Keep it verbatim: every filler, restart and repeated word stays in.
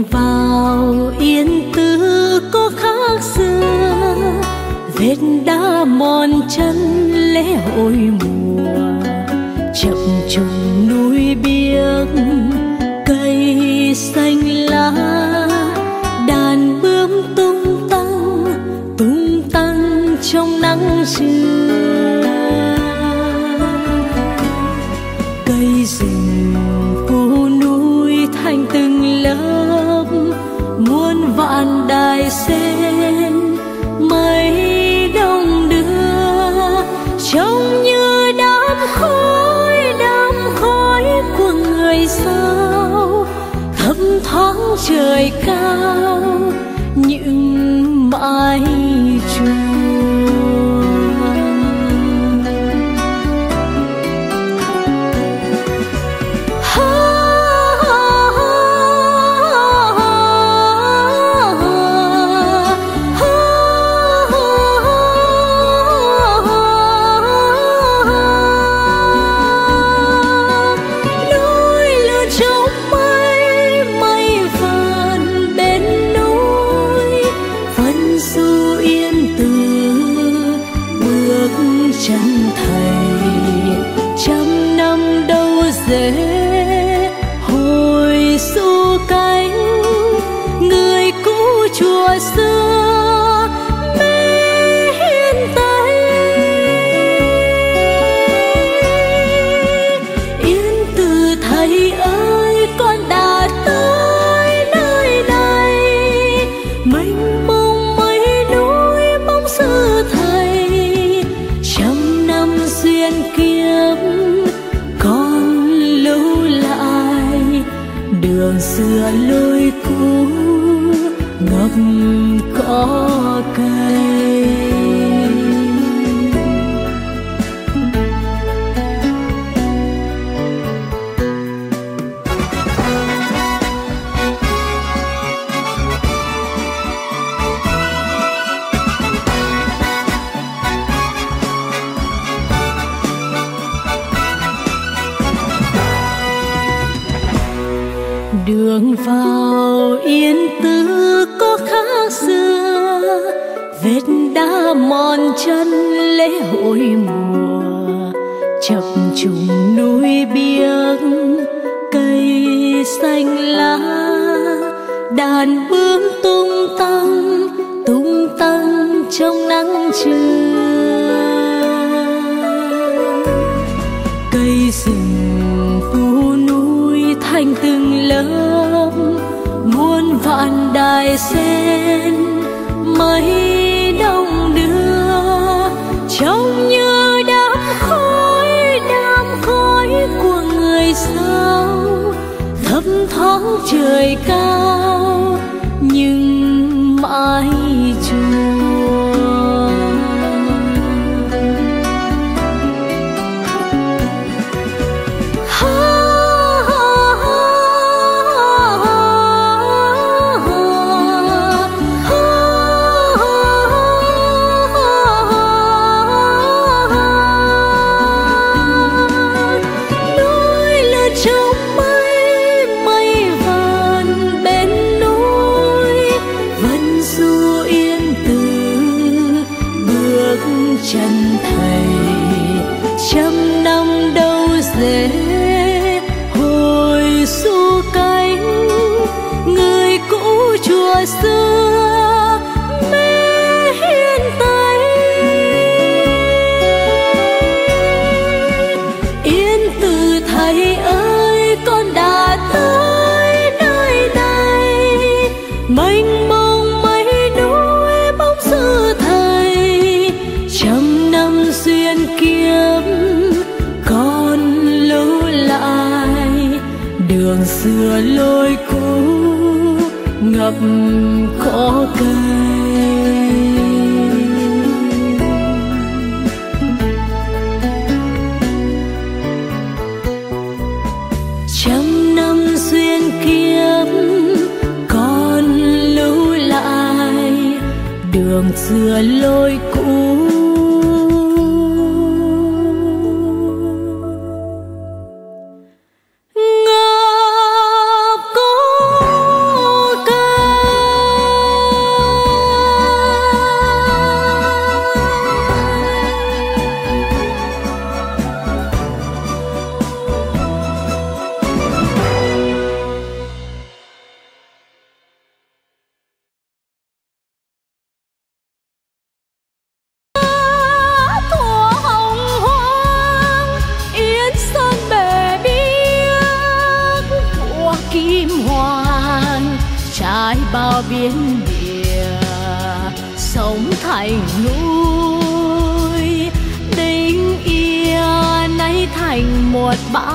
đường vào Yên Tử có khác xưa, vết đá mòn chân lễ hội mùa, chập trùng núi biếc cây xanh lá, đàn bướm tung tăng tung tăng trong nắng trưa. Cây rừng phố núi thành từng lớp muôn vạn đài sen mây đông đưa, trông như đám khói đám khói của người sao thấp thoáng trời cao những mãi chuông. Xưa lối cũ ngập có cây, đường vào Yên Tử có khác xưa, vết đá mòn chân lễ hội mùa, chập trùng núi biếc cây xanh lá, đàn bướm tung tăng tung tăng trong nắng trưa. Cây rừng phố núi thành từng lớp muôn vạn đài sen mây đông đưa, trông như đám khói đám khói của người sao thấp thoáng trời cao nhưng mãi chuông. Xưa lối cũ ngập có cây, trăm năm duyên kiếp còn lưu lại đường xưa lối cũ ngập có hoang trải bao biến địa, sống thành núi Đinh Ia nay thành một bãi.